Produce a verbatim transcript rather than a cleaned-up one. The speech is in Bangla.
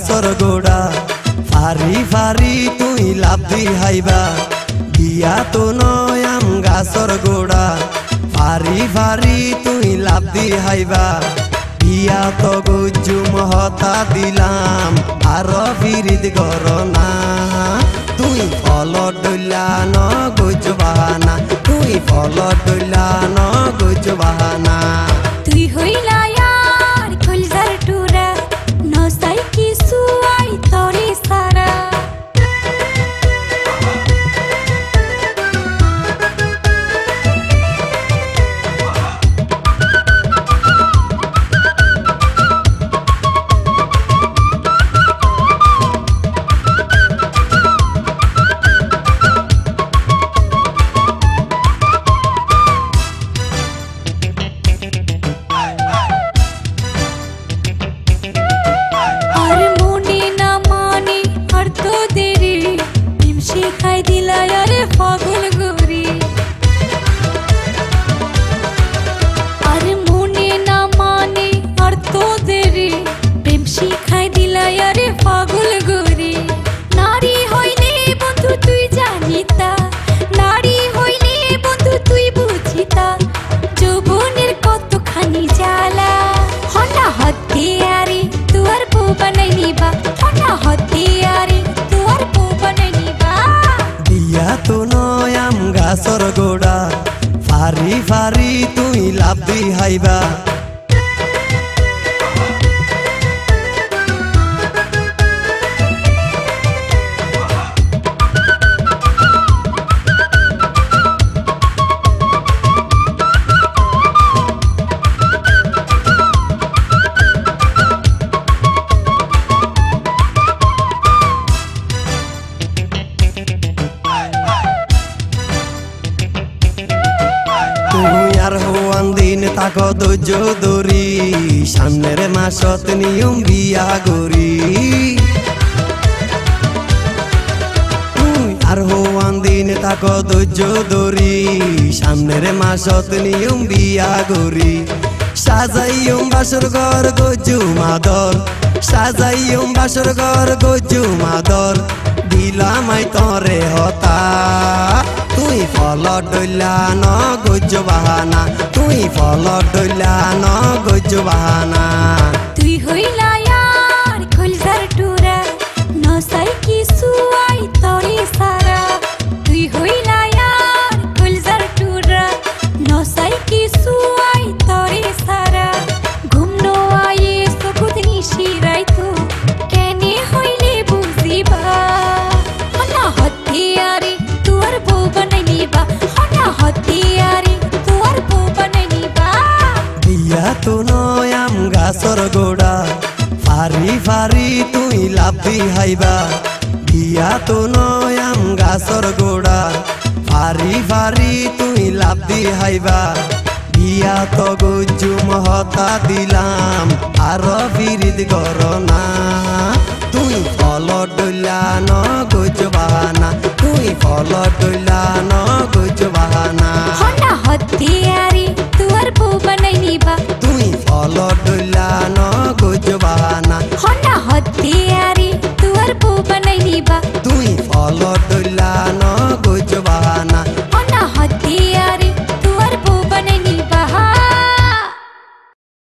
গাছর গোড়া ফারি ফারি তুই লাভ দি হাইবা গিয়া তো নয় আম গাছর গোড়া ফারি ফারি তুই লাভ দি হাইবা গিয়া তো গুজুম হতা দিলাম আর বিরিদ গরনা তুই ফল ডুলা ন গুজবাহানা তুই ফল ডুলা ন গুজবাহানা তুই হইলা গাছর গোড়া ফারি ফারি তুই লাভ দি হাইবা দৌরি সামনের মাসত নিয়ম বিয়া গরি আর হোয়ান দিন তাক দৌরি সামনের মাসত নিয়ম বিয়া গরি সাজাইম বাসর ঘর গজু মাদর সাজাইম বাসর ঘর গজু মাদর দিলাম তরে হতা তুই ফল ডইলা ন গজ বাহানা তুই ফল ডইলা ন গজ বাহানা তুই হইলা আর খলজার টুরা নসাই কি সুয়াই তরে সারা তুই হইলা আর খলজার টুরা নসাই কি সুয়াই তরে সারা ঘুমনো আয়ে সুকুত নিশিরাই তু কেনে হইলে বুঝিবা হনা হতিয়ারে তোর বউ বানাই নিবা হনা হতিয়ারে তোর বউ বানাই নিবা দিয়া তো নয় আম গাছর গোড়া ফারি ফারি তুই লাভ দি হাইবা দিয়া তো নয় আম গাছর গোড়া ফারি ফারি তুই লাভ দি হাইবা দিয়া তো গুজুম হতা দিলাম আর বিরিদ গরনা তুই ফল ডুলা ন গুজবানা তুই ফল ডুলা